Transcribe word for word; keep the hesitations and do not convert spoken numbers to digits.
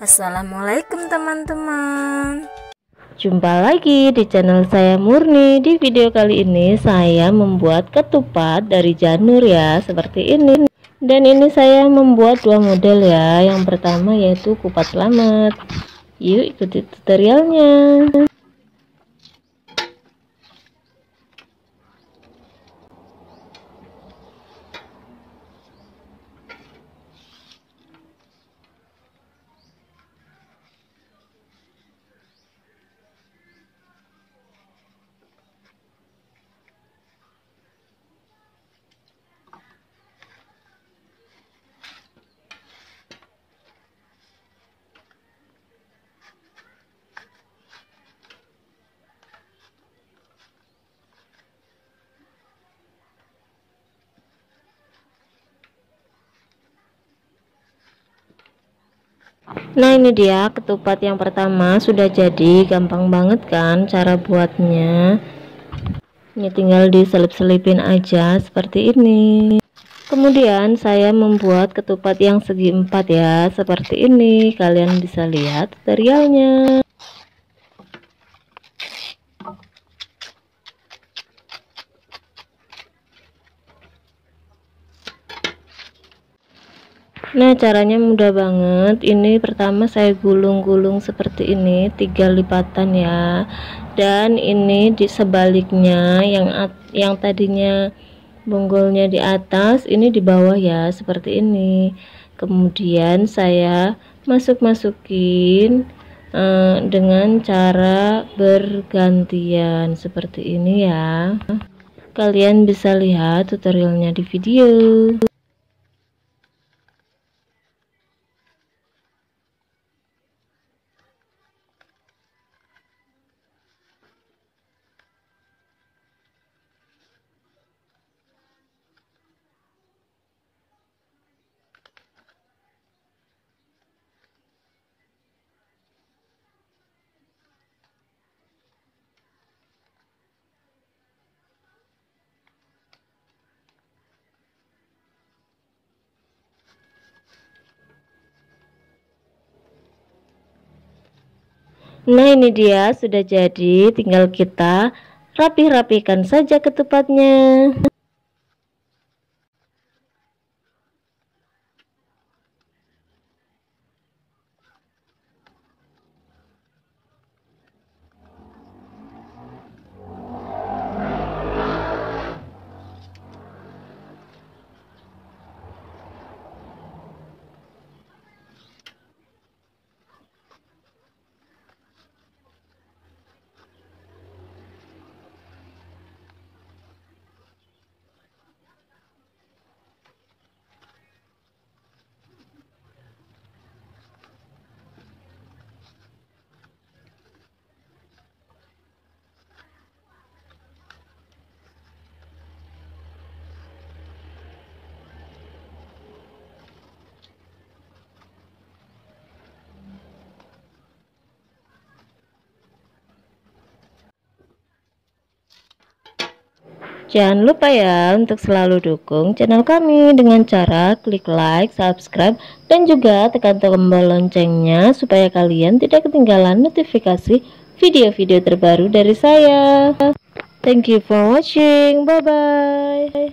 Assalamualaikum teman-teman. Jumpa lagi di channel saya Murni. Di video kali ini saya membuat ketupat dari janur ya, seperti ini. Dan ini saya membuat dua model ya. Yang pertama yaitu kupat selamat. Yuk ikuti tutorialnya. Nah, ini dia ketupat yang pertama sudah jadi. Gampang banget kan cara buatnya. Ini tinggal diselip-selipin aja seperti ini. Kemudian saya membuat ketupat yang segi empat ya, seperti ini. Kalian bisa lihat tutorialnya. Nah, caranya mudah banget. Ini pertama saya gulung-gulung seperti ini tiga lipatan ya. Dan ini di sebaliknya, yang yang tadinya bonggolnya di atas, ini di bawah ya, seperti ini. Kemudian saya masuk-masukin eh, dengan cara bergantian seperti ini ya. Kalian bisa lihat tutorialnya di video. Nah, ini dia sudah jadi, tinggal kita rapih-rapikan saja ketupatnya. Jangan lupa ya untuk selalu dukung channel kami dengan cara klik like, subscribe, dan juga tekan tombol loncengnya supaya kalian tidak ketinggalan notifikasi video-video terbaru dari saya. Thank you for watching. Bye-bye.